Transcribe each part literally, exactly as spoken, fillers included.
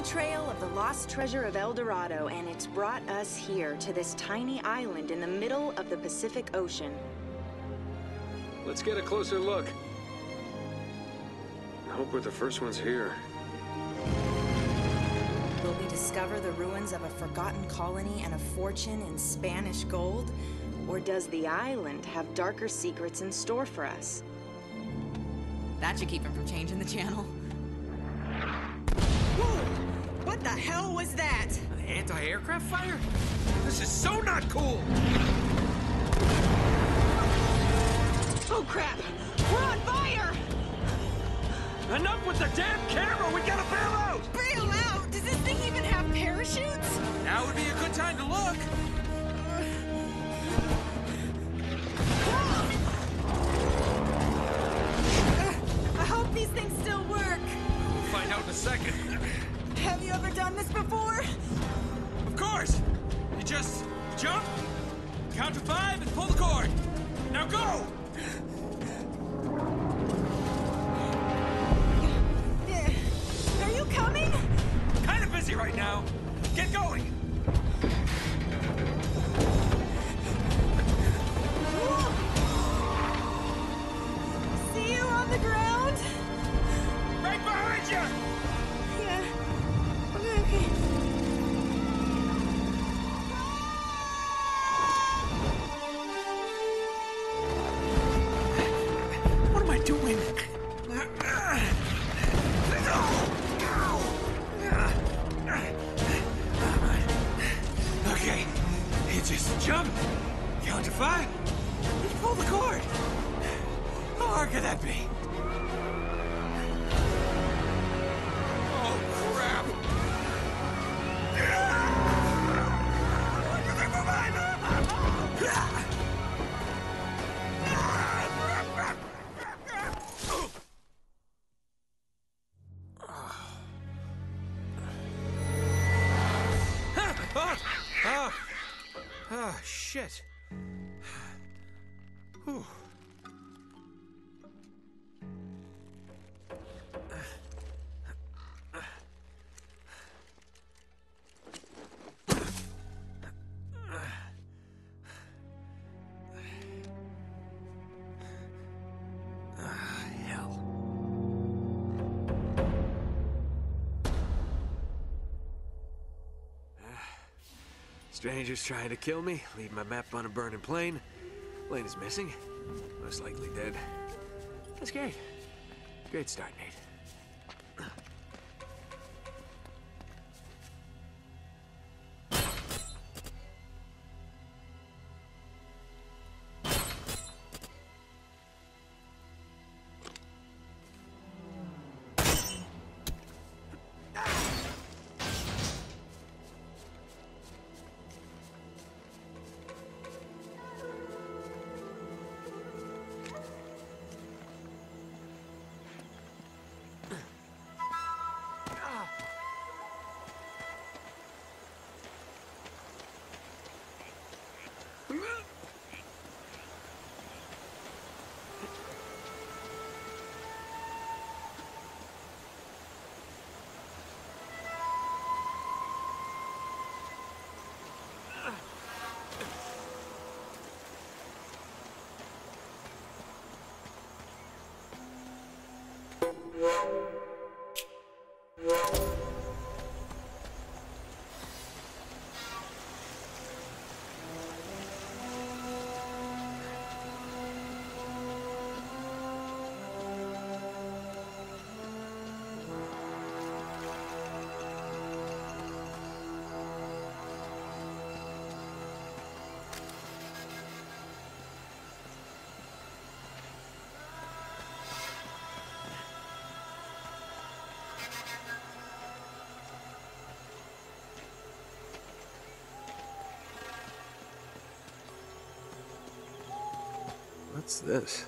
the trail of the lost treasure of El Dorado, and it's brought us here to this tiny island in the middle of the Pacific Ocean. Let's get a closer look. I hope we're the first ones here. Will we discover the ruins of a forgotten colony and a fortune in Spanish gold? Or does the island have darker secrets in store for us? That should keep him from changing the channel. Whoa! What the hell was that? An anti-aircraft fire? This is so not cool! Oh crap! We're on fire! Enough with the damn camera! We gotta bail out! Bail out? Does this thing even have parachutes? Now would be a good time to look! These things still work. We'll find out in a second. Have you ever done this before? Of course. You just jump, count to five, and pull the cord. Now go! Are you coming? Kind of busy right now. Get going! See you on the ground? Right behind you! Yeah. Okay, okay. What am I doing? Okay, you just jump, count to five, and pull the cord. How hard could that be? Shit. Whew. Strangers trying to kill me, leave my map on a burning plane. Elena's missing, most likely dead. That's great. Great start, Nate. What's this?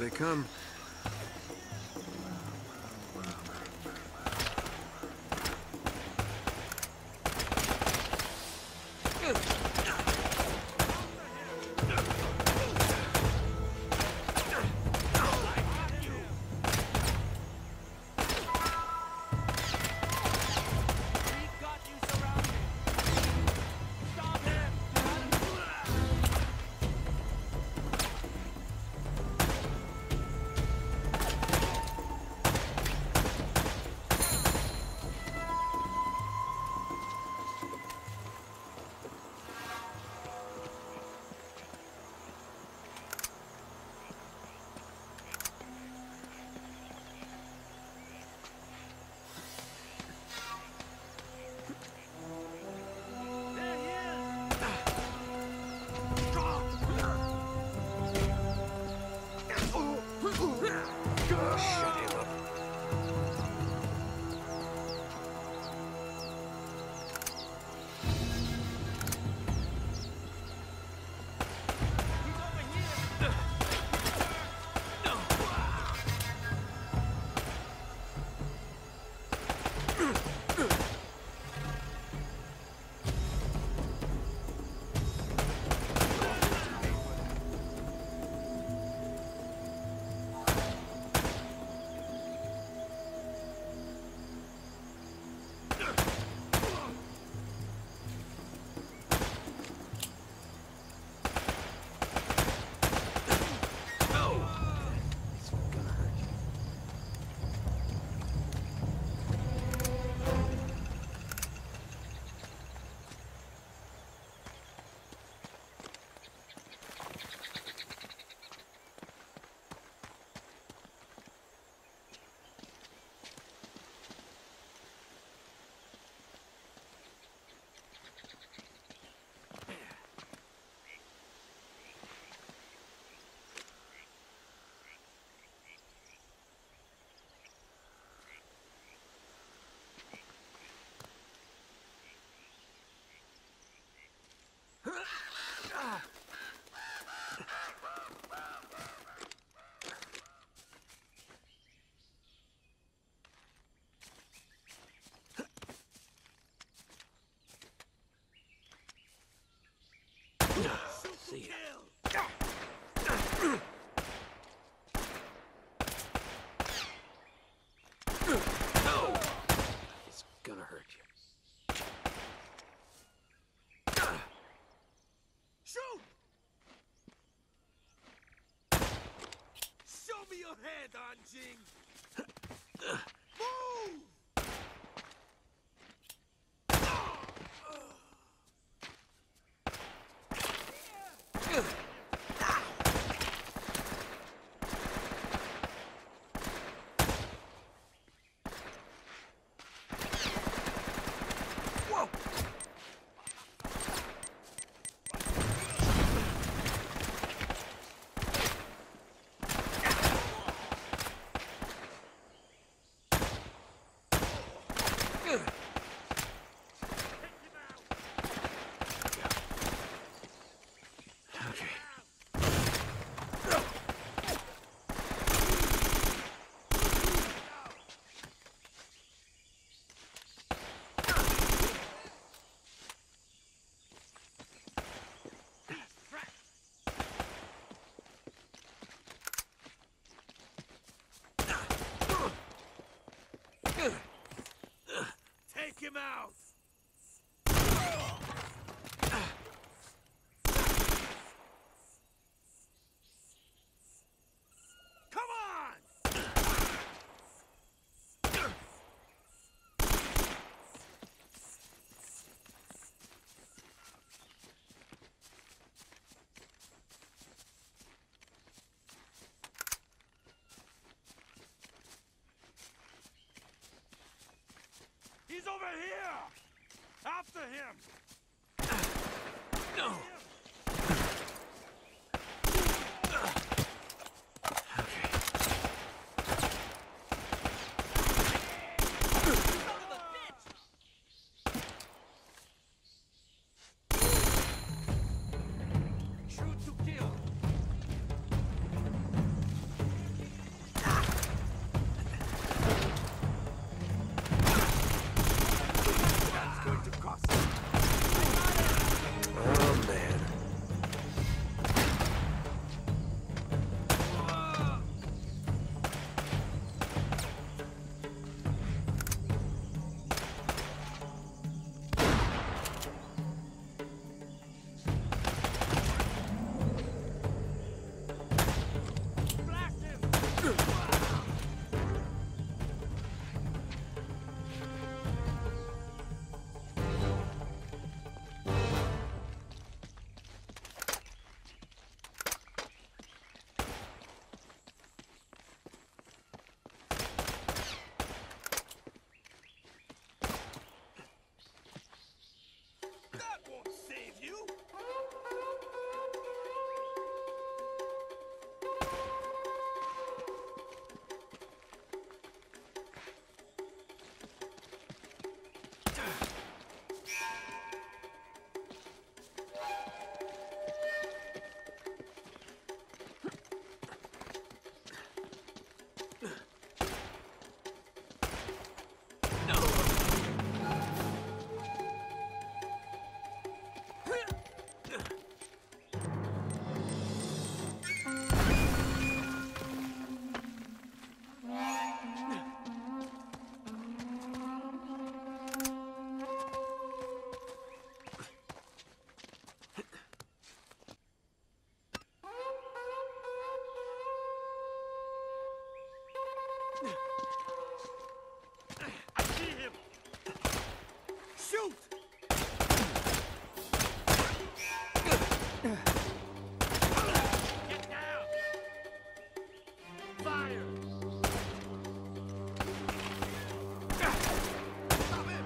they come. See ya. No! It's gonna hurt you. Shoot! Show me your head, Anjing! Move! Him out! He's over here! After him! No! Okay. Shoot to kill! Shoot! Get down! Fire! Stop him!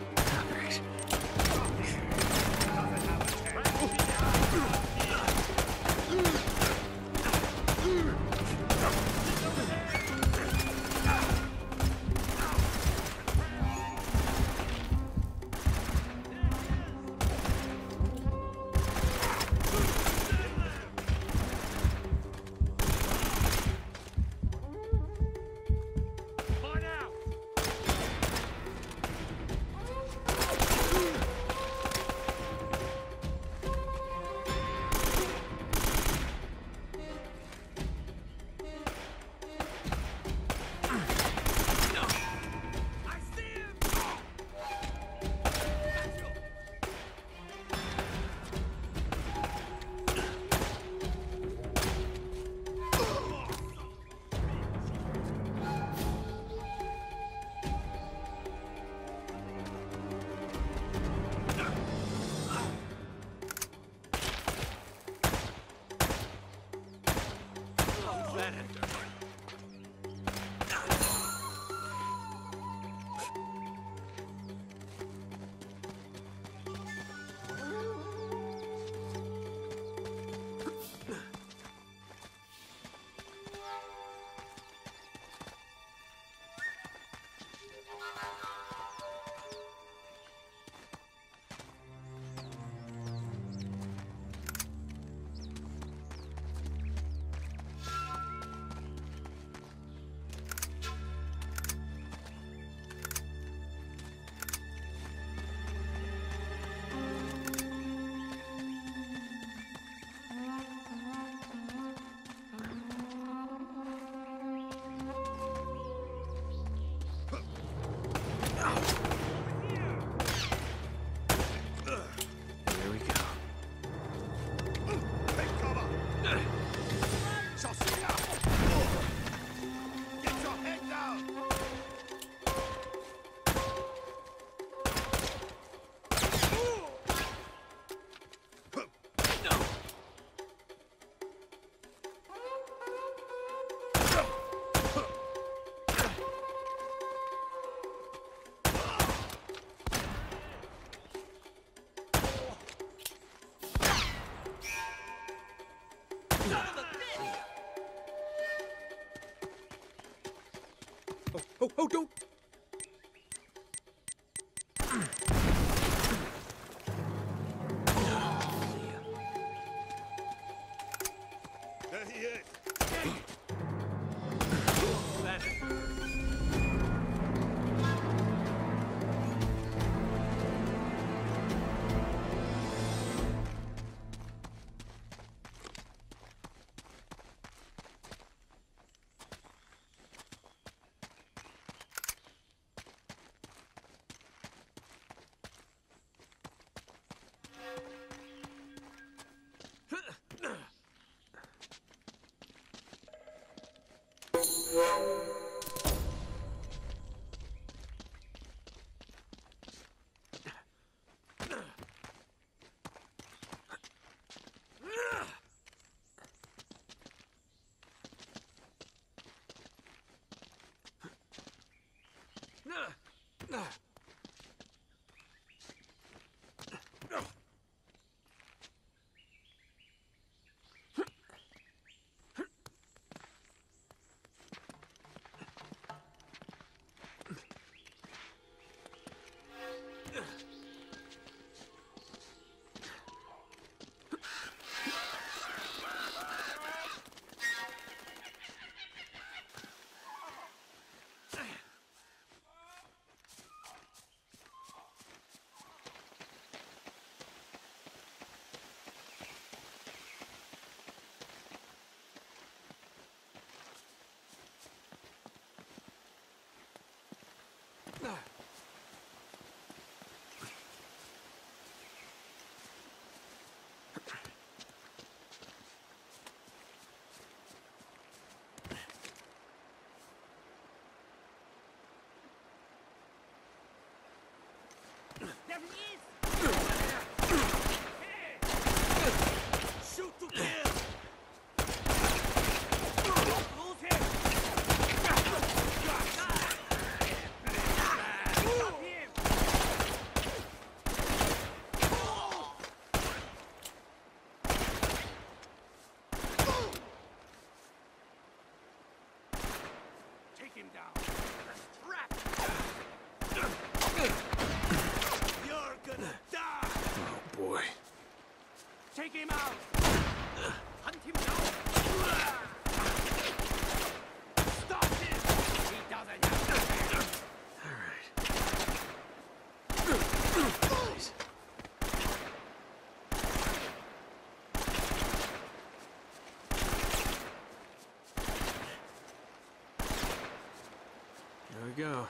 Oh, oh, oh, don't! There he is! That hurt. There he is! go.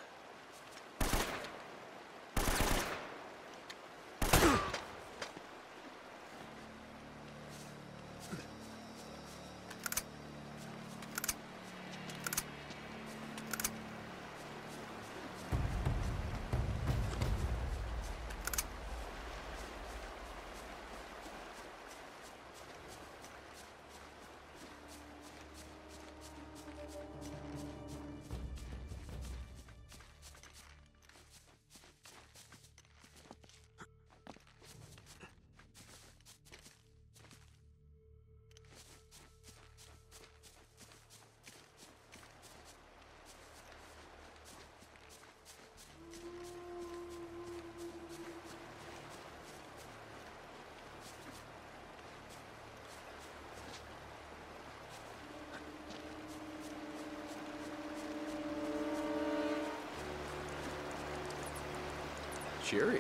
Cheery.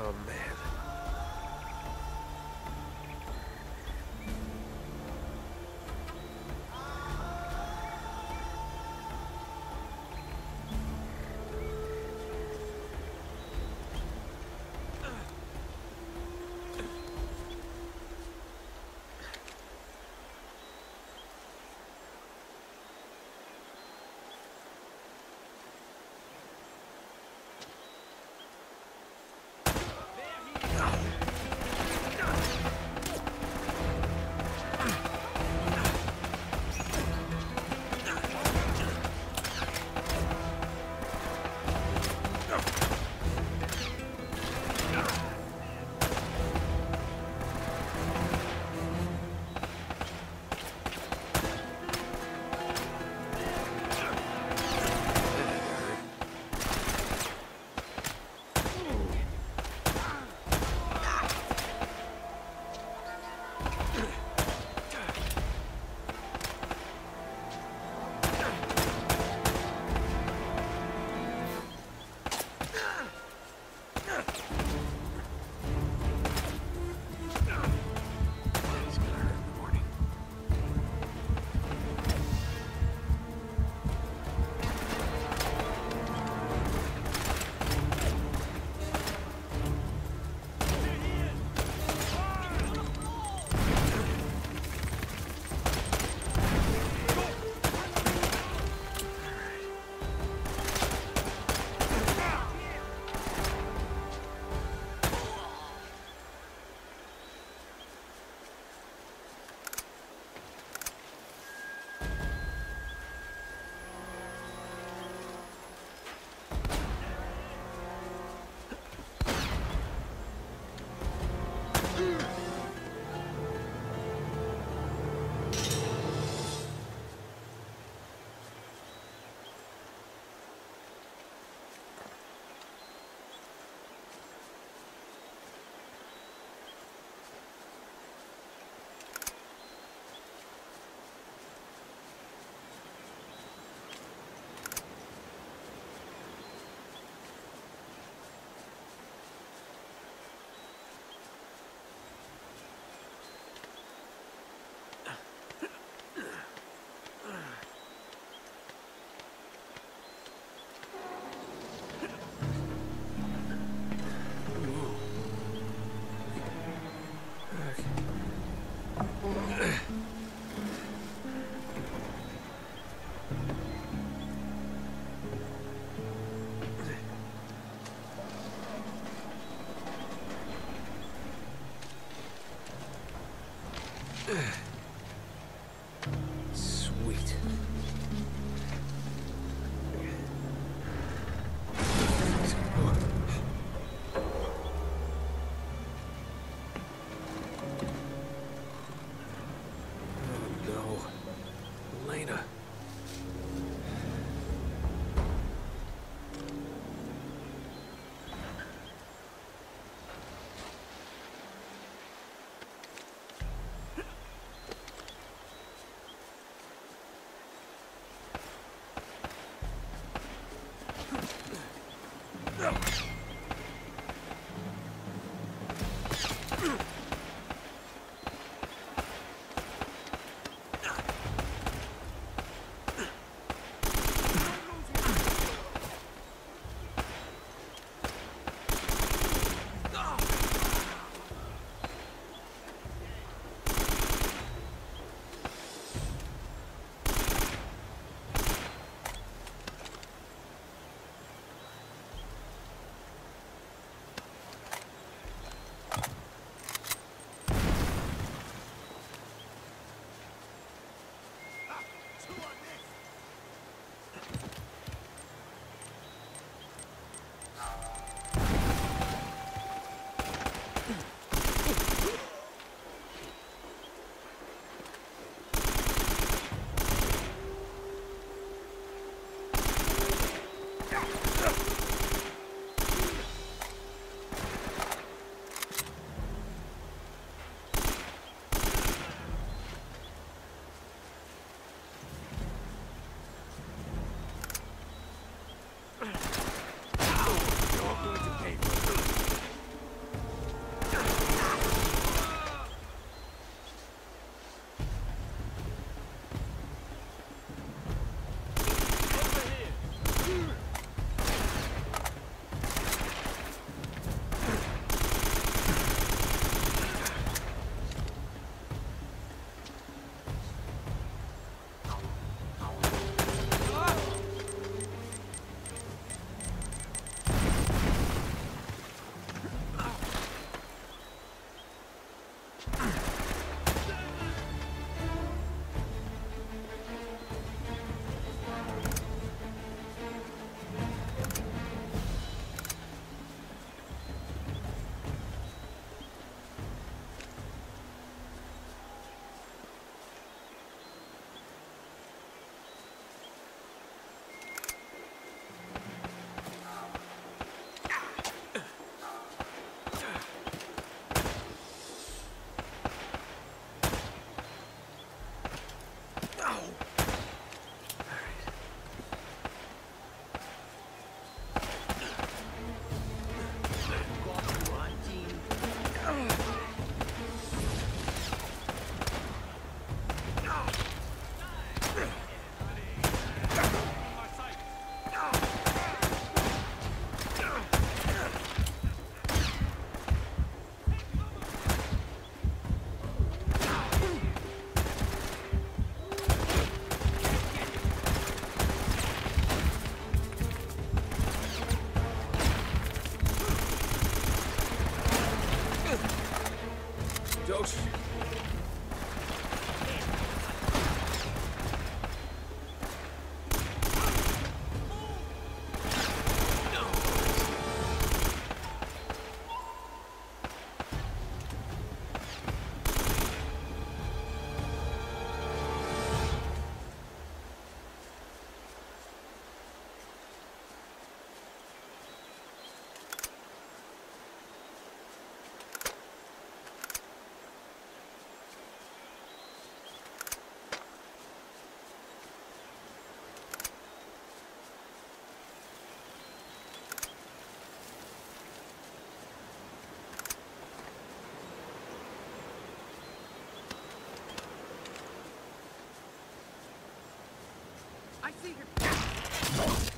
Oh, man.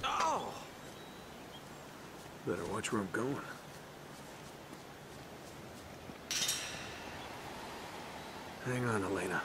Oh! Better watch where I'm going. Hang on, Elena.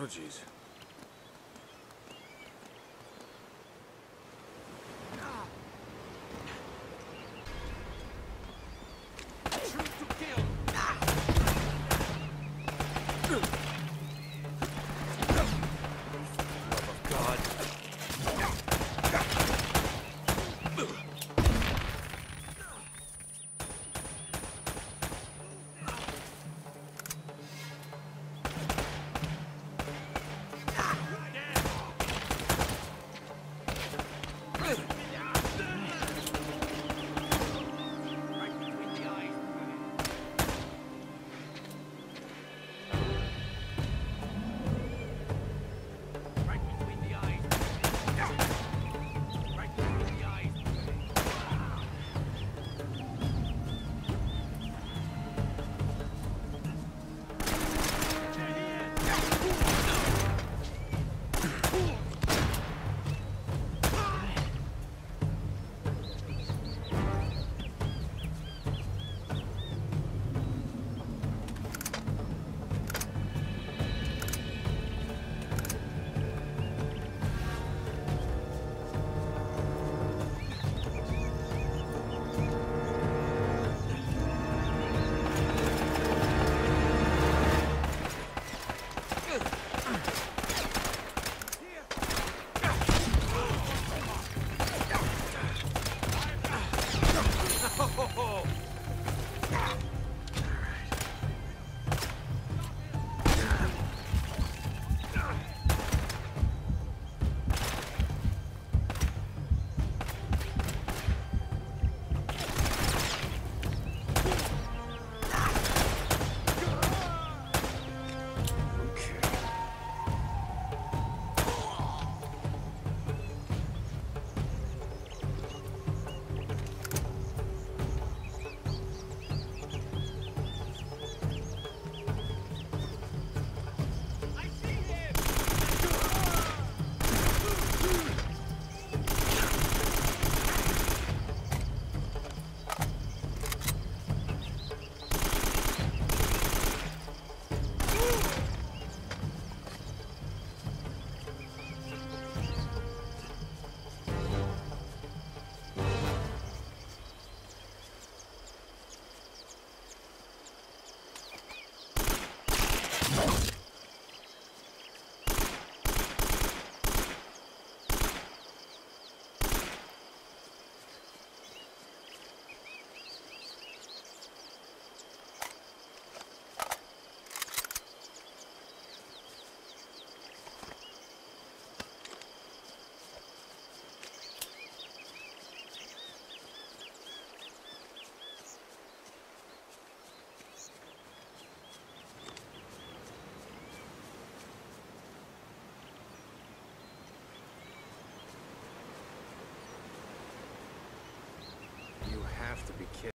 Oh, jeez. Have to be kidding.